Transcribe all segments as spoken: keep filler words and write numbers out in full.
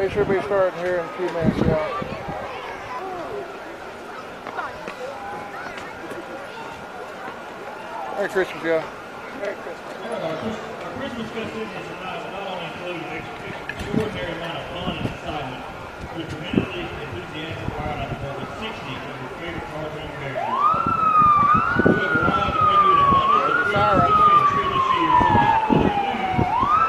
They should be starting here in a few minutes, yeah. Merry Christmas, y'all. Merry Christmas. Our Christmas festivities tonight will not only include an extraordinary amount of fun and excitement, but a tremendously enthusiastic lineup of over sixty of your favorite cars and characters. We have arrived to bring you an abundance of fun and joy and cheer this year, so we fully knew that this year's Christmas spirit and festivities commence.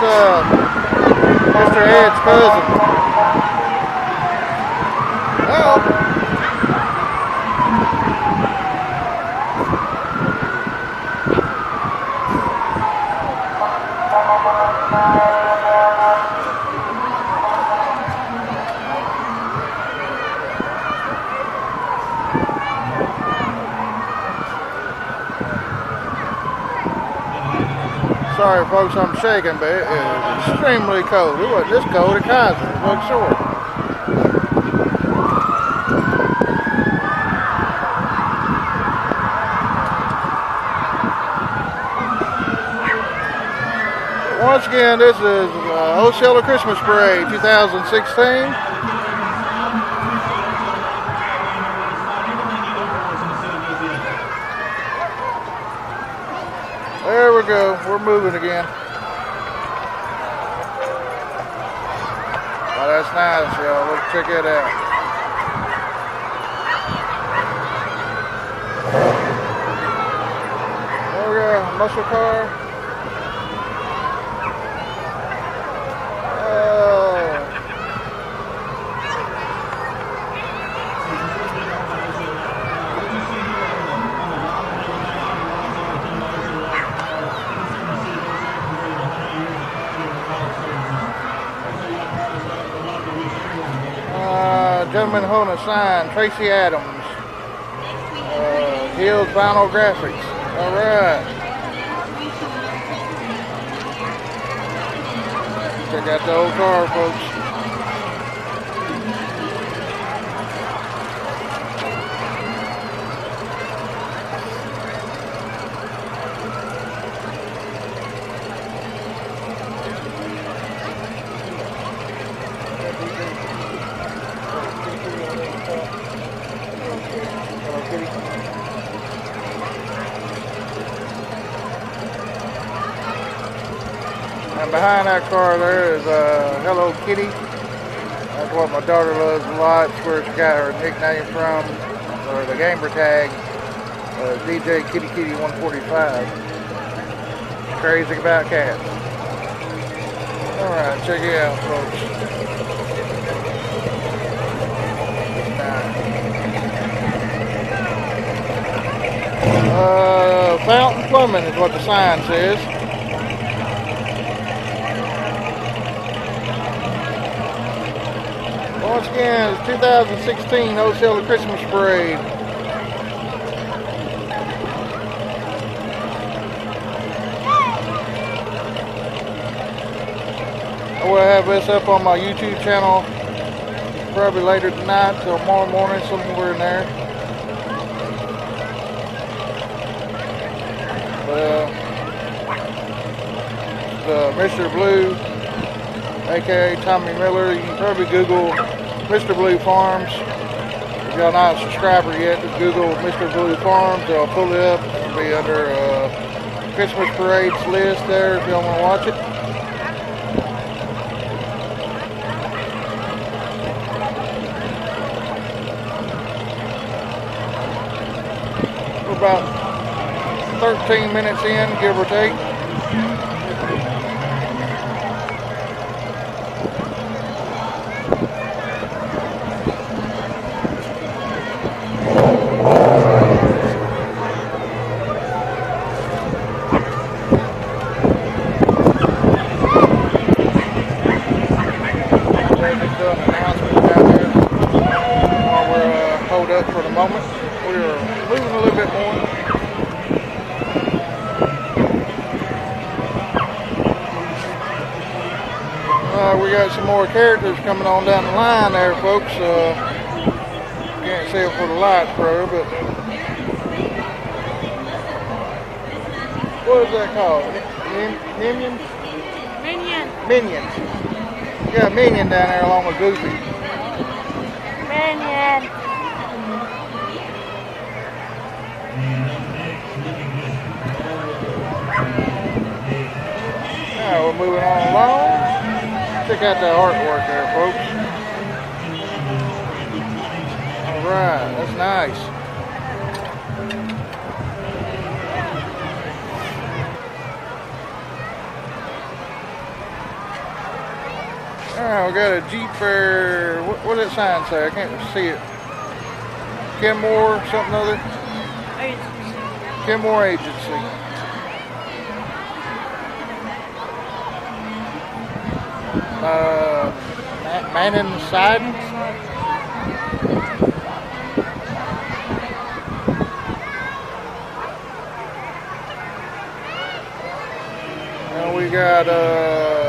That's uh, Mister Ed's cousin. Well, sorry folks, I'm shaking, but it is extremely cold. It wasn't this cold at Kaiser, Lakeshore. Once again, this is uh, Osceola Christmas Parade twenty sixteen. There we go, we're moving again. Oh, that's nice, y'all. Let's check it out. There we go, muscle car. Gentleman holding a sign, Tracy Adams, uh, Hills Vinyl Graphics. All right. Check out the old car, folks. Behind that car there is uh, Hello Kitty. That's what my daughter loves a lot. It's where she got her nickname from, or the gamer tag. Uh, D J Kitty Kitty one forty-five. Crazy about cats. All right, check it out, folks. Uh, Fountain Plumbing is what the sign says. Once again, it's twenty sixteen Osceola Christmas Parade. I will have this up on my YouTube channel probably later tonight, till tomorrow morning, somewhere in there. But, uh, Mister Blue, aka Tommy Miller. You can probably Google Mister Blue Farms. If y'all not a subscriber yet, just Google Mister Blue Farms. They'll pull it up. It'll be under uh, Christmas Parade's list there if y'all want to watch it. We're about thirteen minutes in, give or take. Coming on down the line there, folks. Uh, can't see it for the lights, bro, but what is that called? Minion? Minion. Minion. You got a Minion down there along with Goofy. Minion. Alright, we're moving on along. Check out the artwork there, folks. Alright, that's nice. got a Jeep for, what, what does that sign say? I can't see it. Kenmore, something other? Agency. Kenmore Agency. Uh, Man in the Siding? And we got, uh,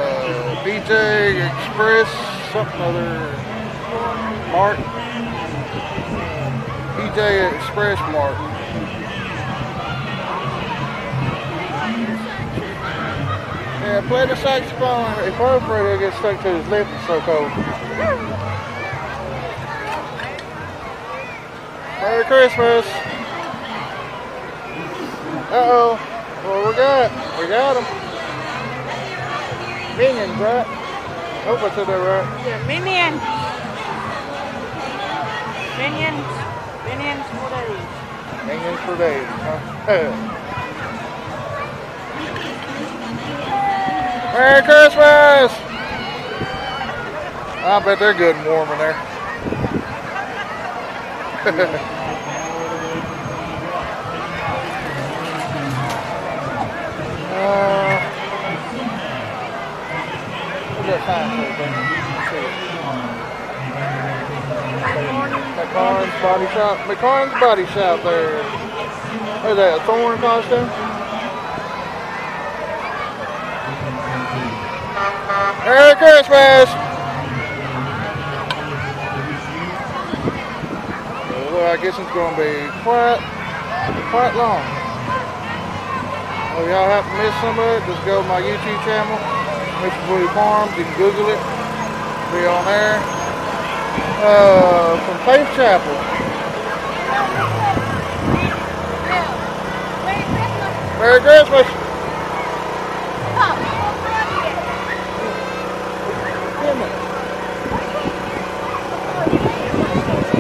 V J Express, something other, Martin, V J Express Martin. Yeah, play the saxophone, if appropriate, he'll get stuck to his lip, it's so cold. Merry Christmas. Uh-oh, what we got? We got him. Minions, right? Over to the right. They're minions. Minions. Minions for days. Minions for days, huh? Merry Christmas! I bet they're good and warm in there. uh, McCarn's Body Shop. McCarn's Body Shop there. What is that, a thorn costume? Merry Christmas! Well, I guess it's going to be quite, quite long. If y'all happen to miss some of it, just go to my YouTube channel. Mister Blue Farms, you can Google it, be on there. Uh, from Faith Chapel. Merry Christmas!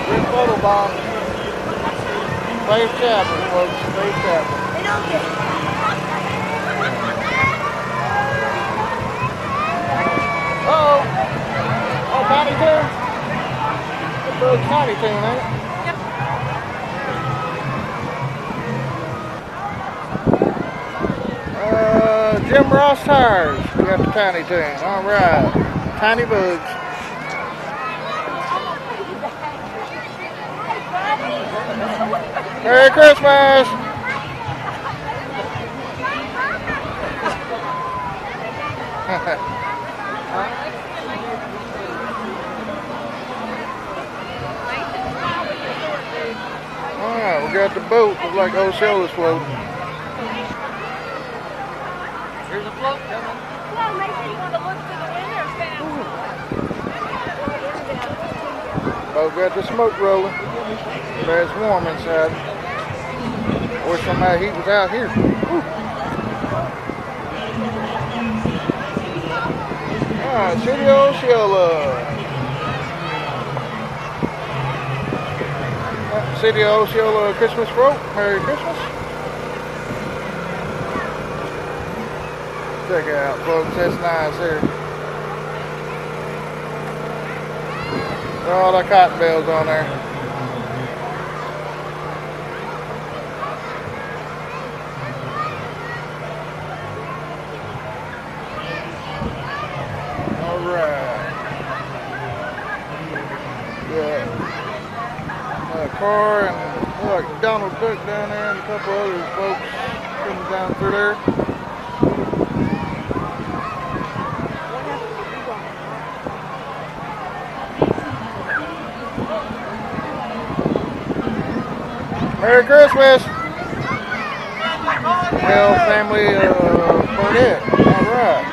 Good photo bomb. Faith Chapel, folks. Faith Chapel. Uh-oh. Oh, Tiny Toon? That's a little Tiny Toon, ain't it? Yep. Uh, Jim Ross Tires. We got the Tiny Toon. All right. Tiny Boogs. Merry Christmas! We got the boat, looks like Osceola's floating. Here's a float coming. Well, make sure you want to look to the window stand. Oh, we got the smoke rolling. But it's warm inside. I wish some of that heat was out here. Woo. All right, City of Osceola. City of Osceola Christmas Rope. Merry Christmas. Check it out, folks. That's nice here. There are all the cotton bells on there. All right. Yeah. A car and look, Donald Duck down there and a couple other folks coming down through there. Merry Christmas! Well, family uh, Burdette. Alright.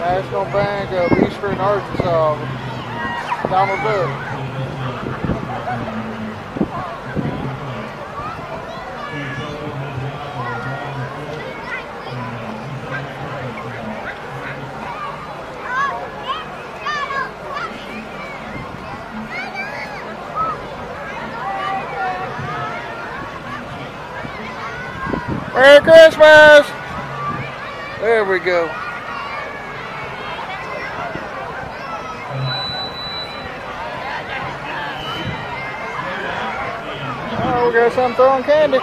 National Bank of Eastern Arkansas, Donald Duck. Merry Christmas! There we go. Oh, we got some throwing candy.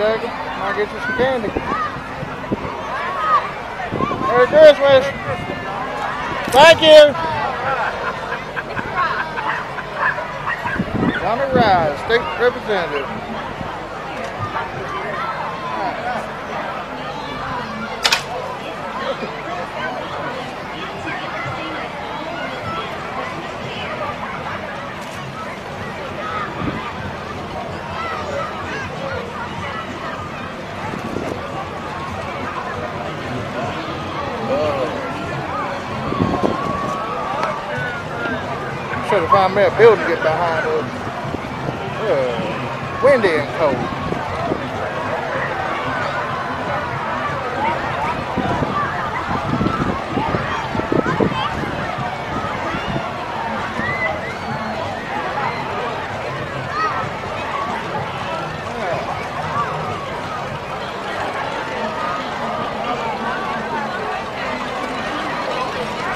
I'll get you some candy. Merry Christmas. Thank you. Tommy Rice, state representative. Should have found me a building to get behind us. Yeah. Windy and cold. Yeah.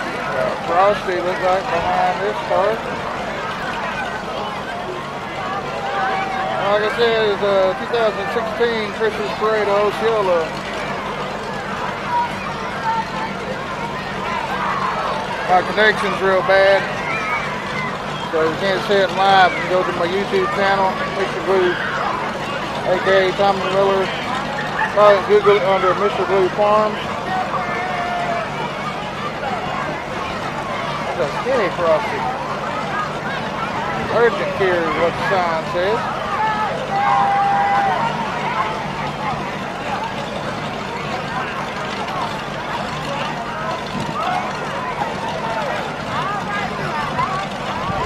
Yeah, Frosty looks like behind. This car. Like I said, it's a two thousand sixteen Christmas Parade of Osceola. My connection's real bad, so you can't see it live. You can go to my YouTube channel, Mister Blue, aka Tommy Miller. Probably Google it under Mister Blue Farms. A skinny frosty. Urgent care is what the sign says.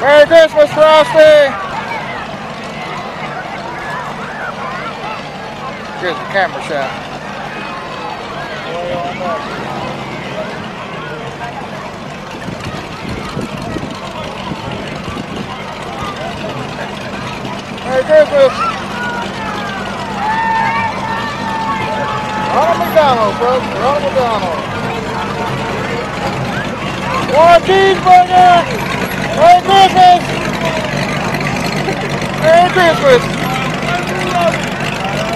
Merry Christmas, Frosty! Here's the camera shot. Merry Christmas! Ronald McDonald, folks. Ronald McDonald. One cheeseburger! Merry Christmas! Merry Christmas!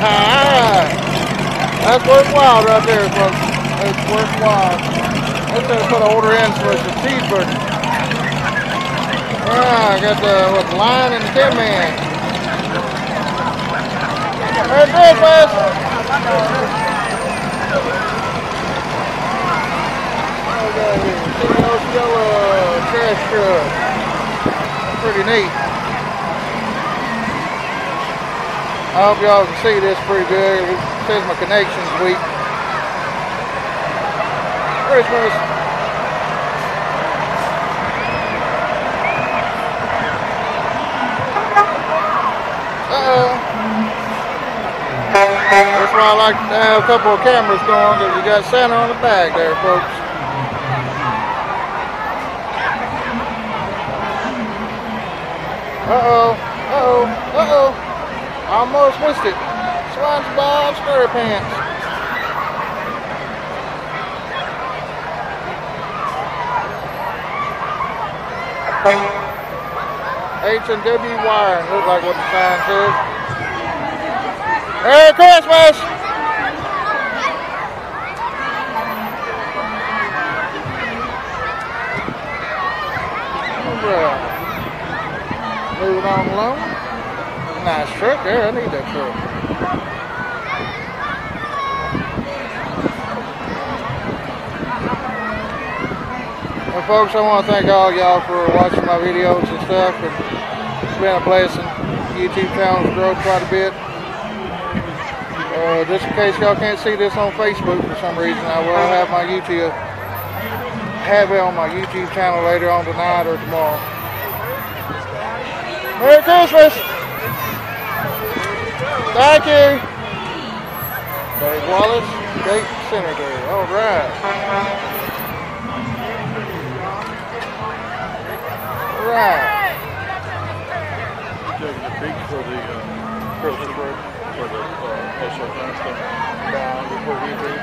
Ah, that's worthwhile right there, folks. That's worthwhile. That's going to put an order in for some cheeseburger. Ah, I got the what, lion and the tin man. Merry Christmas! Osceola trash truck. That's pretty neat. I hope y'all can see this pretty good. It says my connection's weak. Christmas! I like to have a couple of cameras going because you got Santa on the bag there, folks. Uh-oh, uh-oh, uh-oh. Almost missed it. SpongeBob SquarePants. H and W Wire, looks like what the sign says. Merry Christmas! Moving on along. Nice truck there. I need that truck. Well, folks, I want to thank all y'all for watching my videos and stuff. It's been a blessing. YouTube channel's grown quite a bit. Uh, just in case y'all can't see this on Facebook for some reason, I will have my YouTube have it on my YouTube channel later on tonight or tomorrow. Merry Christmas! Thank you. Dave Wallace, Dave Seneca. All right. All right. Taking the peak for the uh, Christmas break for the uh, Osceola kind of stuff. Down before YouTube.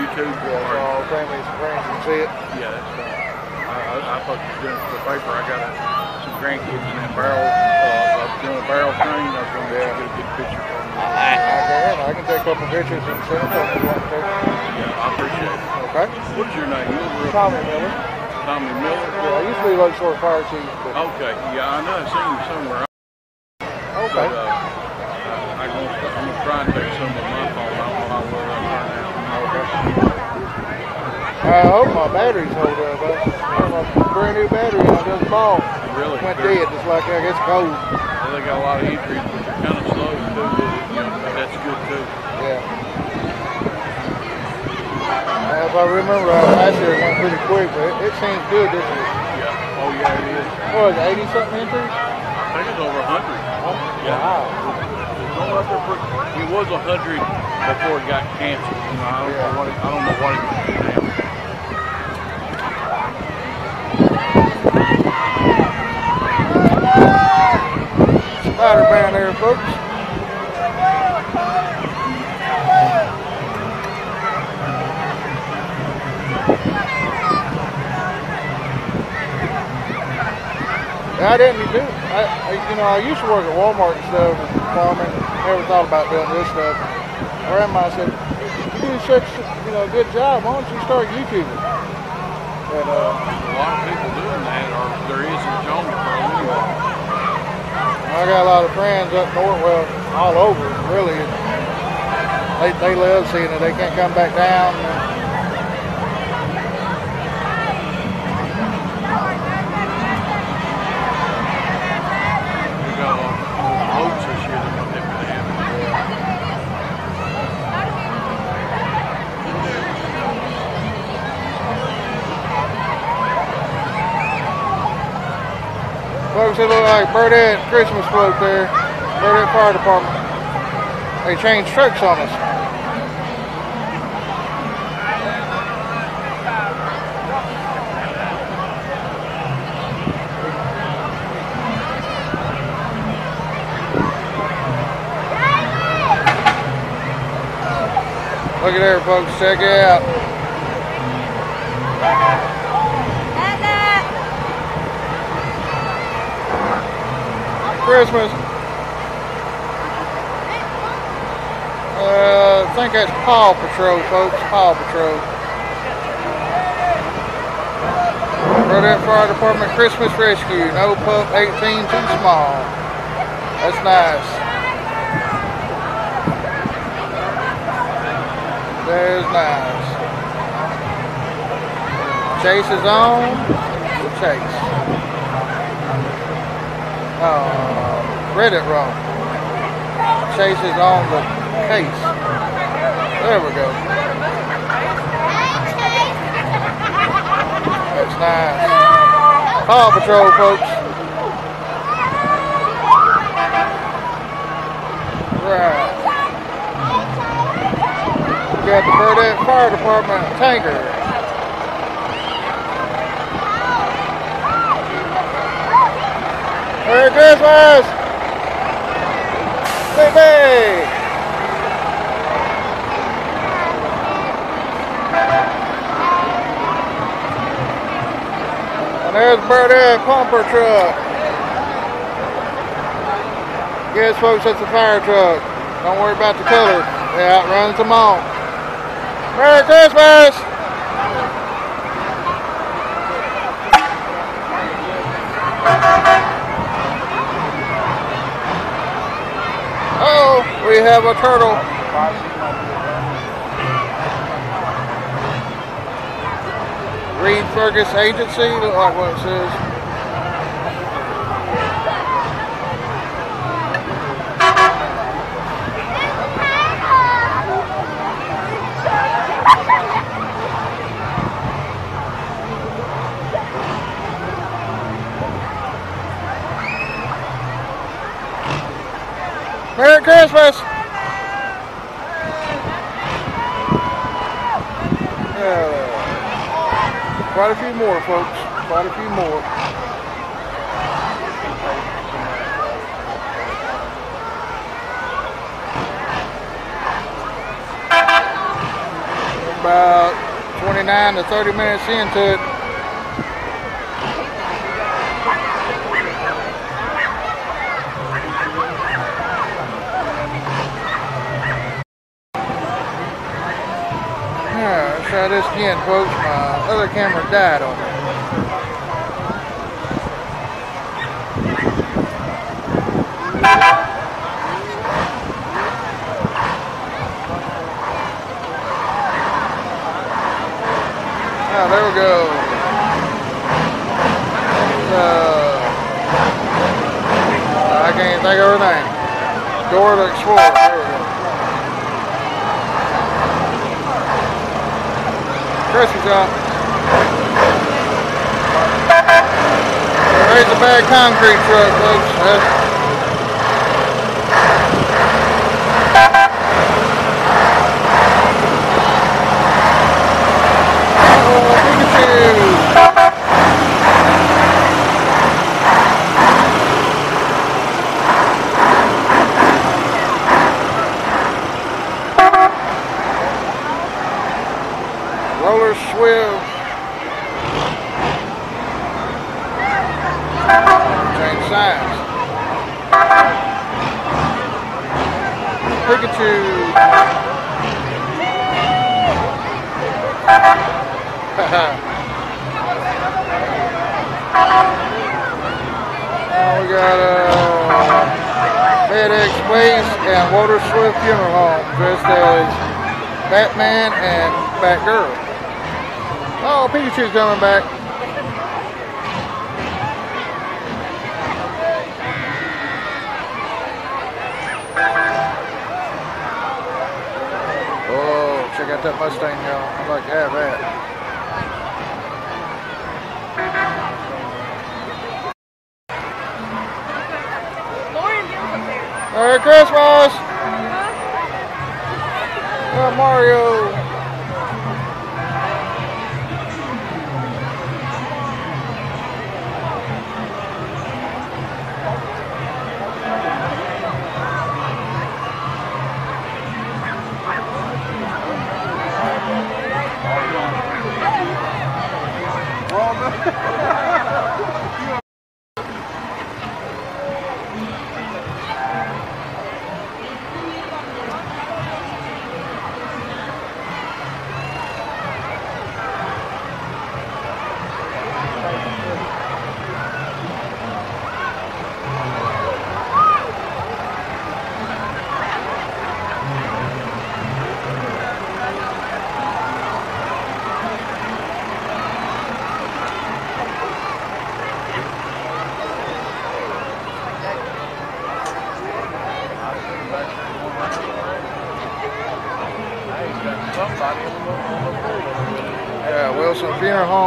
YouTube. Yeah, all families and friends can see it. Yeah, that's right. I, I thought you were doing it for paper. I got it. Grandkids in that barrel, uh, I was doing a barrel thing, I was going to get a good picture from you. I can, I can take a couple pictures and send them if you want to take. Yeah, I appreciate it. Okay. What's your name? You're Tommy Miller. Tommy Miller? Yeah, I used to be Lakeshore Fire Chief. Okay, yeah, I know I've seen you somewhere. Okay. But, uh, I, I'm going to try and take some of my phone out while I wear it right now. Okay. I hope my batteries hold up. I have a brand new battery on this ball. Really went dead, just like that. It's cold. Well, they got a lot of injuries, but they're kind of slow to do it. You know, but that's good too. Yeah. If I remember, last year it went pretty quick, but it, it seems good this year. Yeah. Oh yeah, it is. What is it, eighty something inches? I think it's over a hundred. Oh, yeah. Wow. It was a hundred before it got canceled. You know, I don't yeah. know what it, I don't know what it was now. Spider band there, folks. I didn't do. I, you know, I used to work at Walmart and stuff, farming. Never thought about doing this stuff. Grandma said, "You do such, you know, a good job. Why don't you start YouTubing?" And, uh, a lot of people doing that, or there is a genre for it. I got a lot of friends up north, well, all over, really. They, they love seeing it. They can't come back down. We got uh, oats this year that were different than folks, it look like Burdette Christmas float there. Burdette Fire Department. They changed trucks on us. Look at there, folks. Check it out. Christmas. Uh, I think that's Paw Patrol, folks. Paw Patrol. Burdette Fire Department Christmas Rescue. No pup, eighteen, too small. That's nice. There's nice. Chase is on. The Chase. Oh. Read it wrong. Chase is on the case. There we go. That's nice. Paw Patrol, folks. Right. We got the Burdette Fire Department tanker. Merry Christmas! Hey, hey. And there's Burdette pumper truck. Yes, folks, that's a fire truck. Don't worry about the color. It outruns them all. Merry Christmas! We have a turtle. Reed Fergus Agency, look like what it says. Merry Christmas! Yeah. Quite a few more, folks. Quite a few more. About twenty-nine to thirty minutes into it. Try this again, folks. My other camera died on me. Ah, there we go. Uh, I can't think of her name. Door to Explorer. Christmas out. There's a bad concrete truck, folks. That's oh, Pikachu. Roller swivel. Walter Swift Funeral Home dressed as Batman and Batgirl. Oh, Pikachu's coming back. Oh, check out that Mustang, y'all. I'd like to have that. Merry Christmas! Oh, Mario!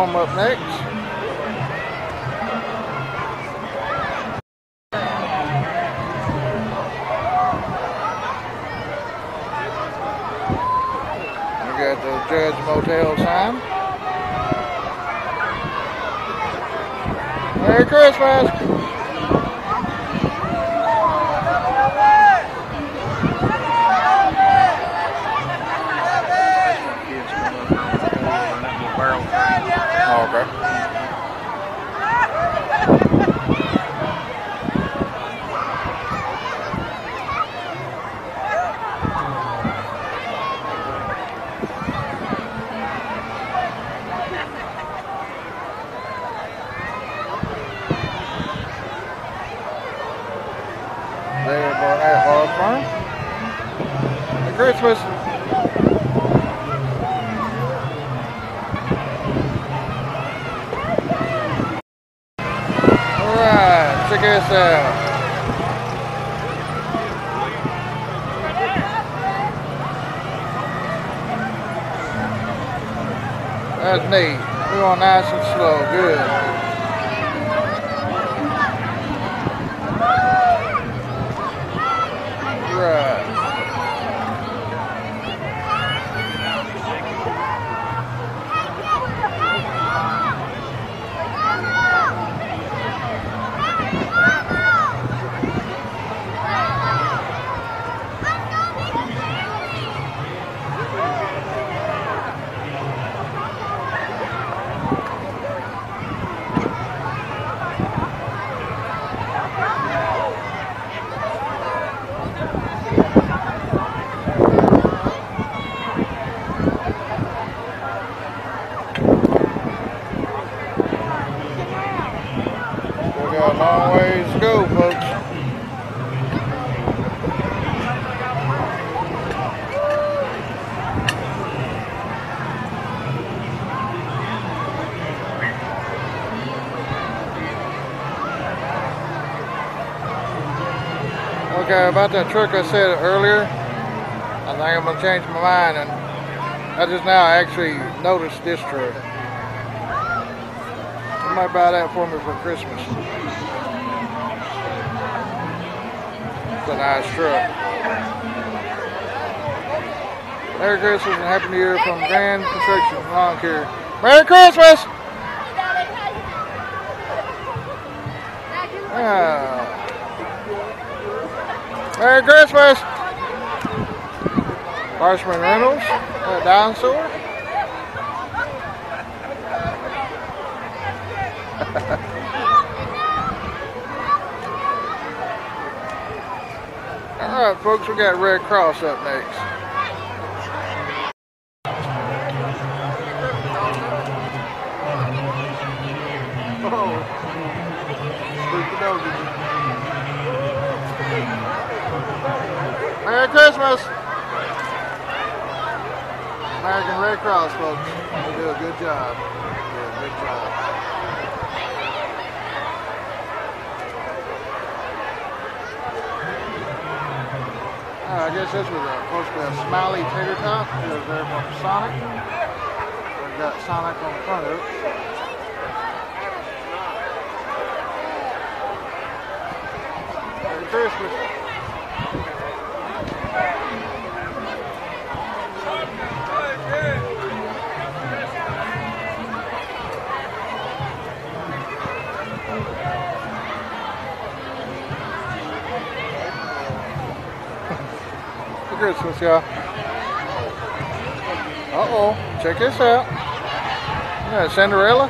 Up next. We got the Judge Motel sign. Merry Christmas! uh, about that truck I said earlier, I think I'm gonna change my mind, and I just now actually noticed this truck. Somebody buy that for me for Christmas. It's a nice truck. Merry Christmas and Happy New Year from Grand Construction Lawn Care. Merry Christmas! Ah. Merry Christmas! Parchman Reynolds, a dinosaur. Alright folks, we got Red Cross up next. Merry Christmas! American Red Cross, folks. They do a good job. They do a good job. Uh, I guess this was a, supposed to be a smiley tater tot. It was there from Sonic. We've got Sonic on the front of it. Merry Christmas! Christmas, y'all. Uh-oh, check this out. Yeah, Cinderella.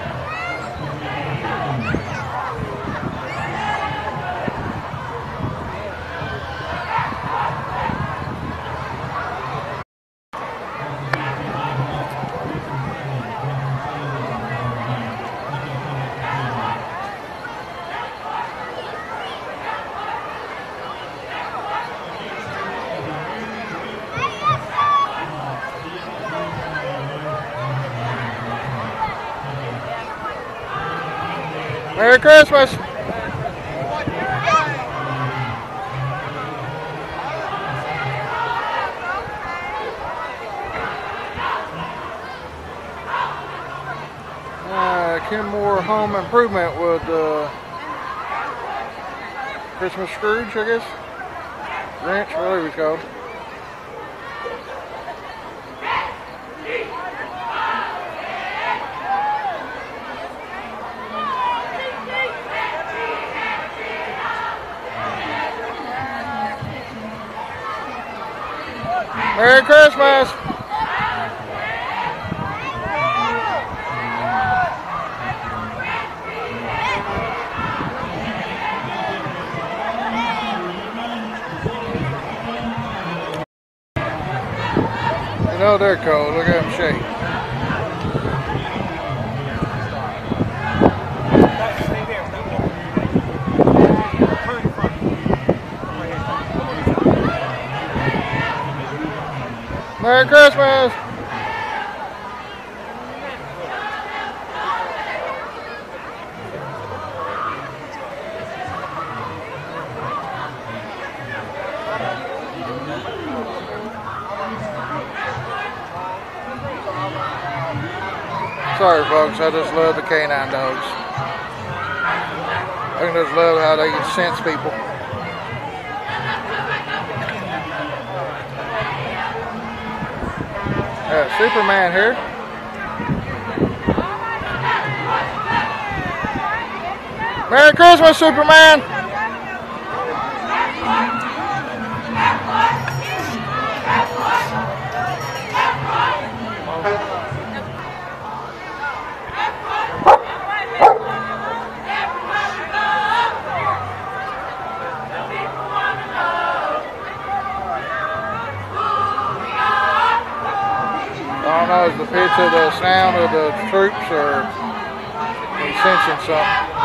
Merry Christmas! Uh, Kenmore Home Improvement with uh, Christmas Scrooge, I guess. Ranch, whatever it's called. Merry Christmas! You know they're cold, look at them shake. Merry Christmas! Sorry folks, I just love the canine dogs. I just love how they can sense people. Uh, Superman here. Merry Christmas, Superman! Is the pitch of the sound of the troops or sensing something?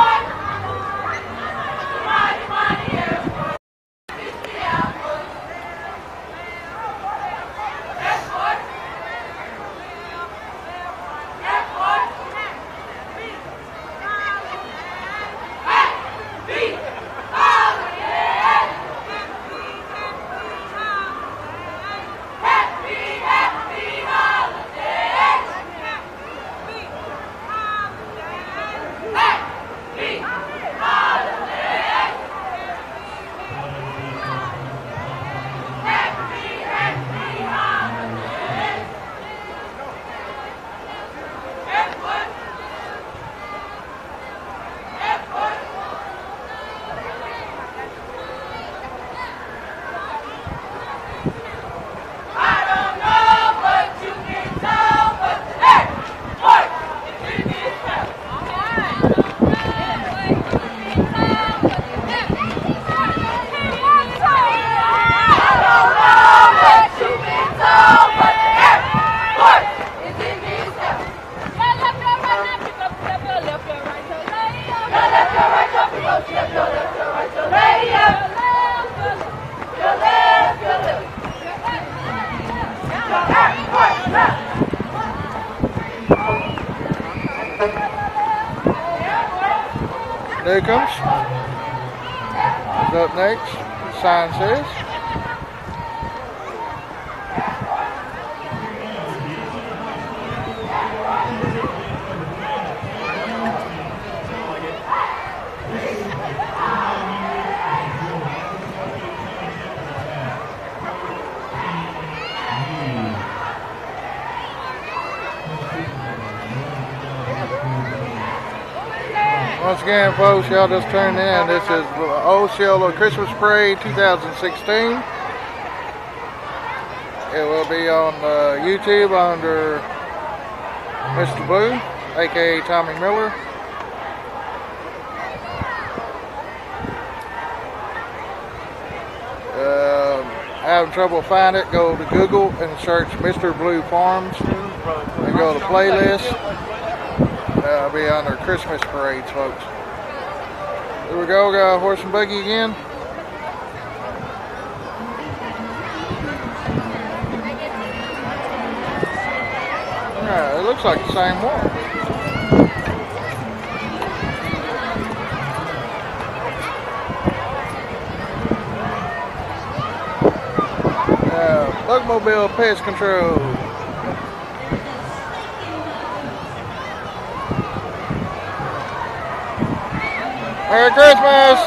There he comes. He's up next. The sign says. Once again, folks, y'all just tuned in. This is Osceola Christmas Parade twenty sixteen. It will be on uh, YouTube under Mister Blue, aka Tommy Miller. Uh, having trouble finding it? Go to Google and search Mister Blue Farms and go to playlist. That'll be on their Christmas parades, folks. Here we go, got a horse and buggy again. Yeah, it looks like the same one. Uh, Bugmobile Pest Control. Merry Christmas!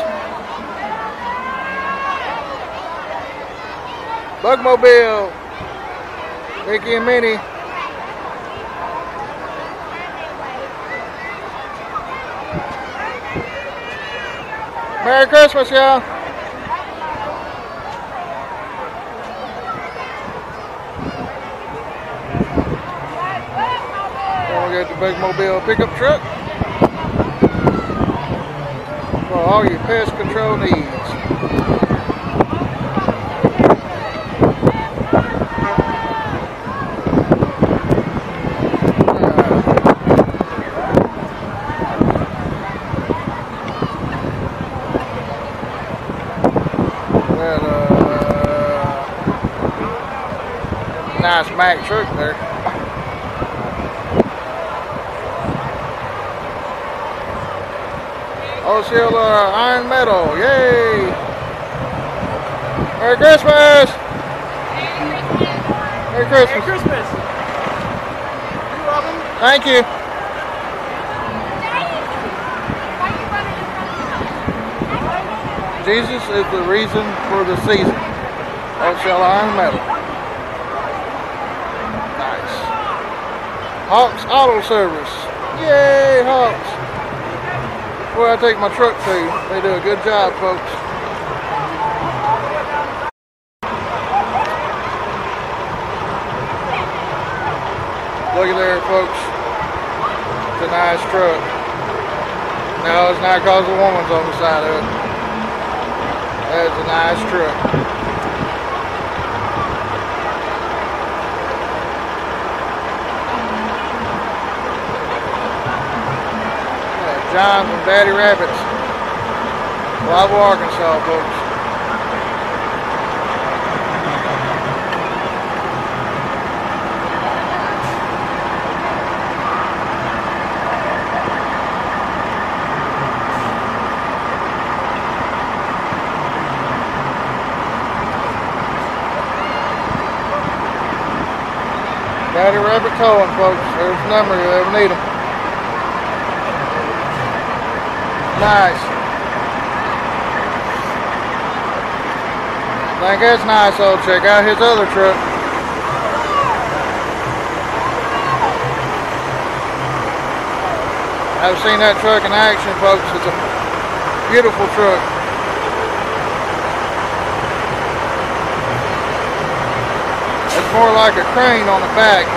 Bugmobile! Mickey and Minnie. Merry Christmas, y'all! We'll get the Bugmobile pickup truck. All your pest control needs. Uh, that, uh, nice Mack truck there. Osceola Iron Meadow, yay! Merry Christmas! Merry Christmas! Merry Christmas! Thank you! Jesus is the reason for the season. Osceola Iron Meadow. Nice. Hawks Auto Service, yay Hawks! Where I take my truck to. They do a good job, folks. Look at there, folks. It's a nice truck. No, it's not because the woman's on the side of it. That's a nice truck. John from Daddy Rabbits, Live Arkansas, folks. Daddy Rabbit Cohen, folks. There's a number you ever need them. Nice. I think that's nice, so check out his other truck. I've seen that truck in action, folks. It's a beautiful truck. It's more like a crane on the back.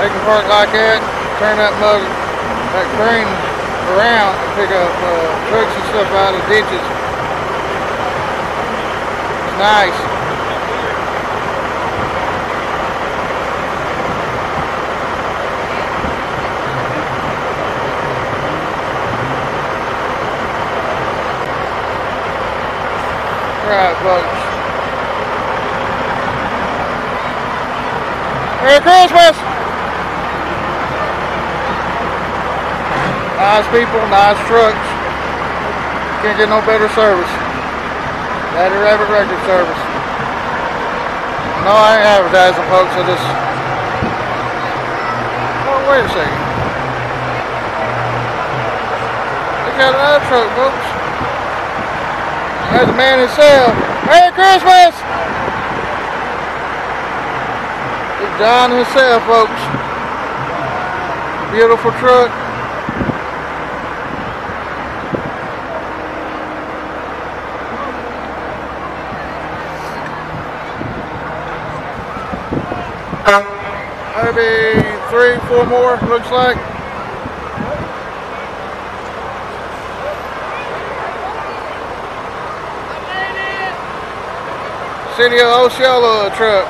They can park like that, turn that mug, that crane around and pick up uh, trucks and stuff out of ditches. It's nice. All right, folks. Merry Christmas! Nice people, nice trucks. Can't get no better service. Better ever record service. No, I ain't advertising, folks. I just... Oh, wait a second. Look at another truck, folks. There's the man himself. Merry Christmas! It's Don himself, folks. Beautiful truck. Maybe three, four more, looks like. City of Osceola truck.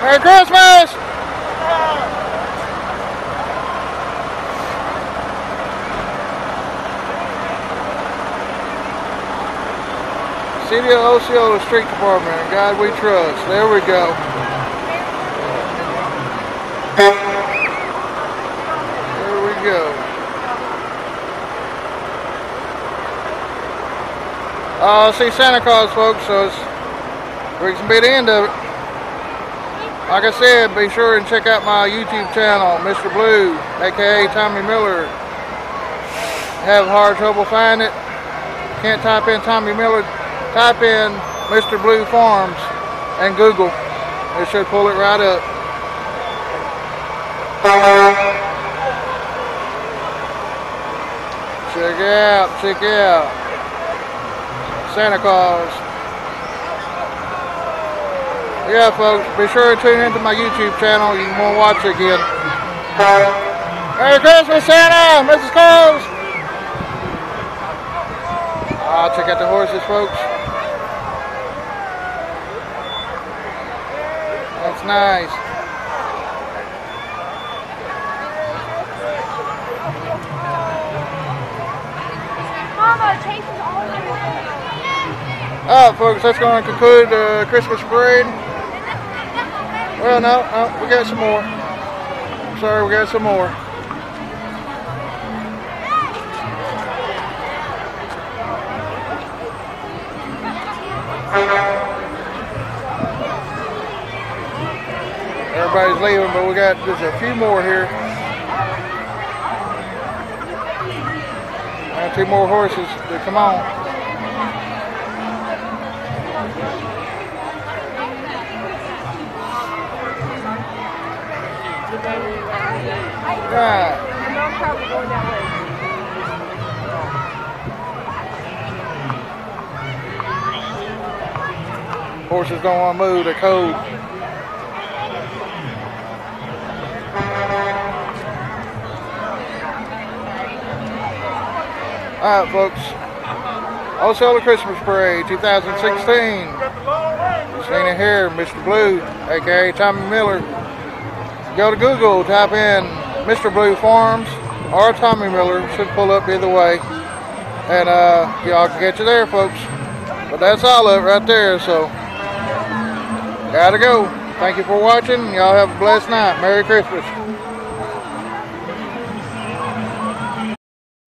Merry Christmas! City of Osceola Street Department, God we trust. There we go. There we go. Uh, see Santa Claus, folks, so it's, we can be the end of it. Like I said, be sure and check out my YouTube channel, Mister Blue, aka Tommy Miller. Have hard trouble finding it. Can't type in Tommy Miller. Type in Mister Blue Farms and Google. It should pull it right up. Check out, check out. Santa Claus. Yeah, folks, be sure to tune into my YouTube channel. You can watch it again. Merry Christmas, Santa, Missus Claus. Ah, check out the horses, folks. That's nice. Mama, Chase is all over there. All right, folks, that's going to conclude the Christmas parade. Well, no, no, we got some more. I'm sorry, we got some more. Everybody's leaving, but we got just a few more here. Got two more horses to come on. Right. I'm probably going that way. Horses don't want to move, they're cold. Alright, folks. Osceola Christmas Parade twenty sixteen. You've seen it here, Mister Blue, aka Tommy Miller. Go to Google, type in Mister Blue Farms or Tommy Miller, should pull up either way, and uh, y'all can get you there, folks. But that's all of it right there, so gotta go. Thank you for watching. Y'all have a blessed night. Merry Christmas.